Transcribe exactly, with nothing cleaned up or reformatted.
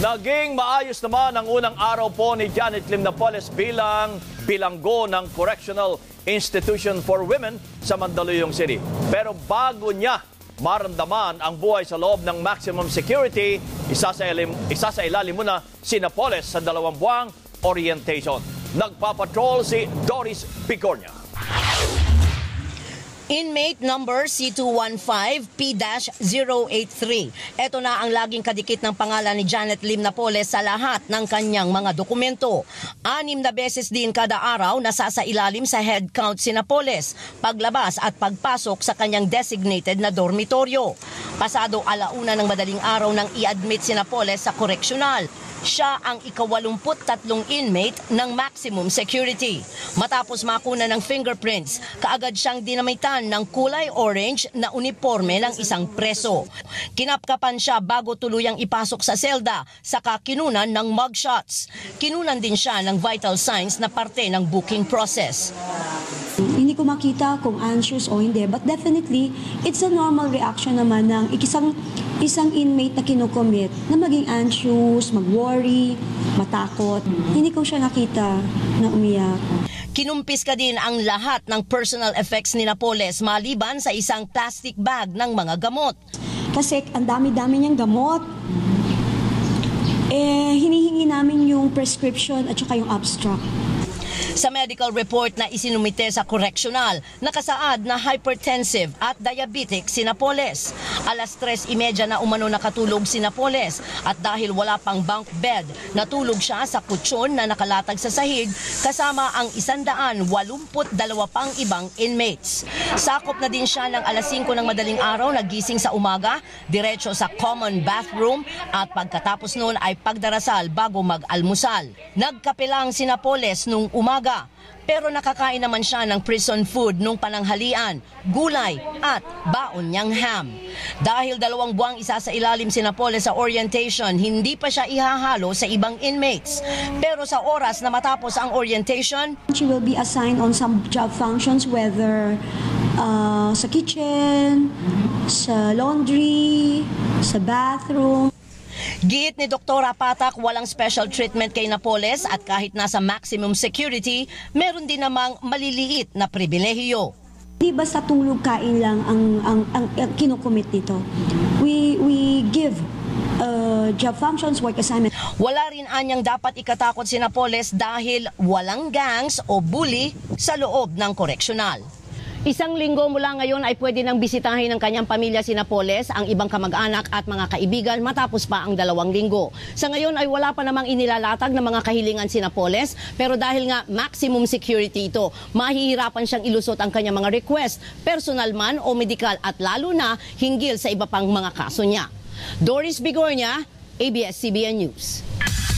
Naging maayos naman ang unang araw po ni Janet Lim-Napoles bilang bilanggo ng Correctional Institution for Women sa Mandaluyong City. Pero bago niya maramdaman ang buhay sa loob ng maximum security, isasailalim muna si Napoles sa dalawang buwang orientation. Nagpapatrol si Doris Bigornia. Inmate number C two one five P zero eight three. Ito na ang laging kadikit ng pangalan ni Janet Lim-Napoles sa lahat ng kanyang mga dokumento. Anim na beses din kada araw nasasailalim sa head count si Napoles, paglabas at pagpasok sa kanyang designated na dormitoryo. Pasado alauna ng madaling araw nang i-admit si Napoles sa correctional. Siya ang ikawalumput tatlong inmate ng maximum security. Matapos makuna ng fingerprints, kaagad siyang dinamitan ng kulay orange na uniforme ng isang preso. Kinapkapan siya bago tuluyang ipasok sa selda, saka kinunan ng mugshots. Kinunan din siya ng vital signs na parte ng booking process. Hindi ko makita kung anxious o hindi, but definitely, it's a normal reaction naman ng isang, isang inmate na kinukommit na maging anxious, mag-worry, matakot. Hindi ko siya nakita na umiyak. Kinumpiska din ang lahat ng personal effects ni Napoles maliban sa isang plastic bag ng mga gamot. Kasi ang dami-dami niyang gamot. Eh, hinihingi namin yung prescription at saka yung abstract. Sa medical report na isinumite sa correctional, nakasaad na hypertensive at diabetic si Napoles. Alas tres trenta na umano nakatulog si Napoles at dahil wala pang bunk bed, natulog siya sa kutsyon na nakalatag sa sahig kasama ang isandaan walumputdalawa pang ibang inmates. Sakop na din siya ng alas singko ng madaling araw, nagising sa umaga, diretso sa common bathroom at pagkatapos noon ay pagdarasal bago mag-almusal. Nagkape lang si Napoles nung umaga. Pero nakakain naman siya ng prison food nung pananghalian, gulay at baon niyang ham. Dahil dalawang buwang isasailalim si Napoles sa orientation, hindi pa siya ihahalo sa ibang inmates. Pero sa oras na matapos ang orientation, she will be assigned on some job functions, whether uh, sa kitchen, sa laundry, sa bathroom. Giit ni Doktor Patak, walang special treatment kay Napoles at kahit nasa maximum security, meron din namang maliliit na pribilehiyo. Di ba sa tulog kain lang ang, ang, ang, ang kinukumit nito? We, we give uh, job functions, work assignment. Wala rin anyang dapat ikatakot si Napoles dahil walang gangs o bully sa loob ng correctional. Isang linggo mula ngayon ay pwede nang bisitahin ng kanyang pamilya si Napoles, ang ibang kamag-anak at mga kaibigan matapos pa ang dalawang linggo. Sa ngayon ay wala pa namang inilalatag ng mga kahilingan si Napoles, pero dahil nga maximum security ito, mahihirapan siyang ilusot ang kanyang mga request, personal man o medikal at lalo na hinggil sa iba pang mga kaso niya. Doris Bigornia, A B S C B N News.